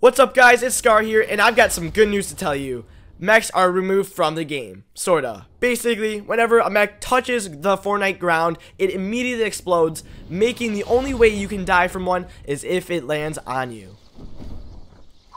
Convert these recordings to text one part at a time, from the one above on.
What's up, guys? It's Scar here, and I've got some good news to tell you. Mechs are removed from the game, sorta. Basically, whenever a mech touches the Fortnite ground, it immediately explodes, making the only way you can die from one is if it lands on you.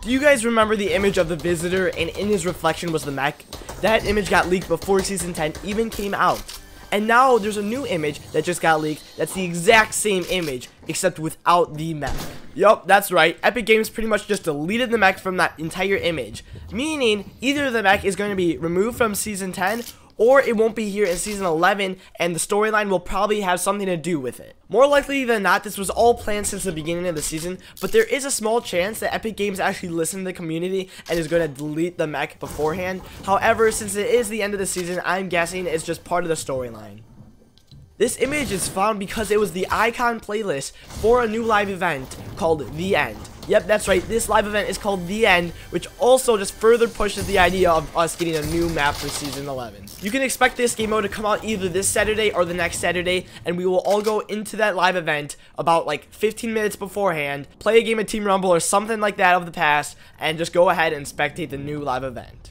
Do you guys remember the image of the Visitor, and in his reflection was the mech? That image got leaked before Season 10 even came out. And now there's a new image that just got leaked that's the exact same image, except without the mech. Yup, that's right, Epic Games pretty much just deleted the mech from that entire image, meaning either the mech is going to be removed from Season 10, or it won't be here in Season 11, and the storyline will probably have something to do with it. More likely than not, this was all planned since the beginning of the season, but there is a small chance that Epic Games actually listened to the community and is going to delete the mech beforehand. However, since it is the end of the season, I'm guessing it's just part of the storyline. This image is found because it was the icon playlist for a new live event called The End. Yep, that's right, this live event is called The End, which also just further pushes the idea of us getting a new map for Season 11. You can expect this game mode to come out either this Saturday or the next Saturday, and we will all go into that live event about like 15 minutes beforehand, play a game of Team Rumble or something like that of the past, and just go ahead and spectate the new live event.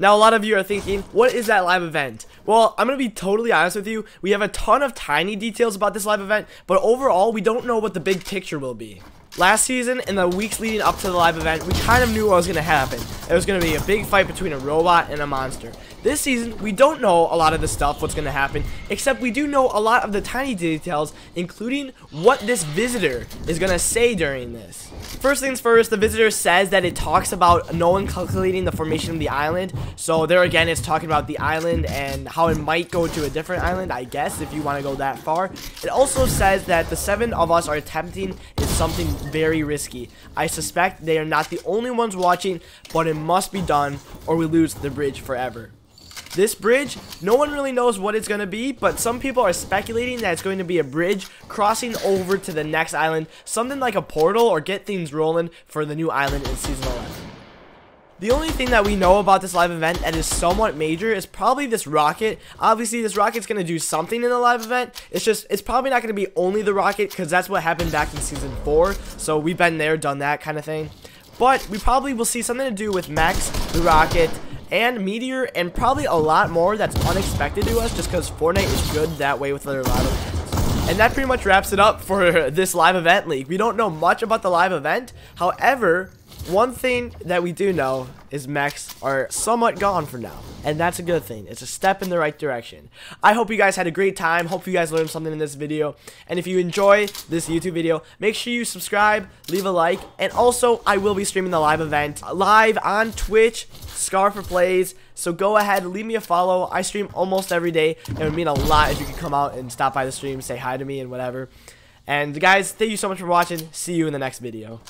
Now, a lot of you are thinking, what is that live event? Well, I'm going to be totally honest with you, we have a ton of tiny details about this live event, but overall, we don't know what the big picture will be. Last season, in the weeks leading up to the live event, we kind of knew what was going to happen. There was going to be a big fight between a robot and a monster. This season, we don't know a lot of the stuff, what's going to happen, except we do know a lot of the tiny details, including what this Visitor is going to say during this. First things first, the Visitor says that it talks about no one calculating the formation of the island, so there again, it's talking about the island and how it might go to a different island, I guess, if you want to go that far. It also says that the 7 of us are attempting is something very risky. I suspect they are not the only ones watching, but it must be done or we lose the bridge forever. This bridge, no one really knows what it's going to be, but some people are speculating that it's going to be a bridge crossing over to the next island, something like a portal or get things rolling for the new island in Season 11. The only thing that we know about this live event that is somewhat major is probably this rocket. Obviously, this rocket's going to do something in the live event. It's probably not going to be only the rocket because that's what happened back in Season 4. So we've been there, done that kind of thing. But we probably will see something to do with Max, the rocket, and Meteor, and probably a lot more that's unexpected to us just because Fortnite is good that way with their live events. And that pretty much wraps it up for this live event leak. We don't know much about the live event. However, one thing that we do know is mechs are somewhat gone for now, and that's a good thing. It's a step in the right direction. I hope you guys had a great time. Hope you guys learned something in this video, and if you enjoy this YouTube video, make sure you subscribe, leave a like, and also I will be streaming the live event live on Twitch, Scar4Playz, so go ahead, leave me a follow. I stream almost every day. It would mean a lot if you could come out and stop by the stream, say hi to me and whatever. And guys, thank you so much for watching. See you in the next video.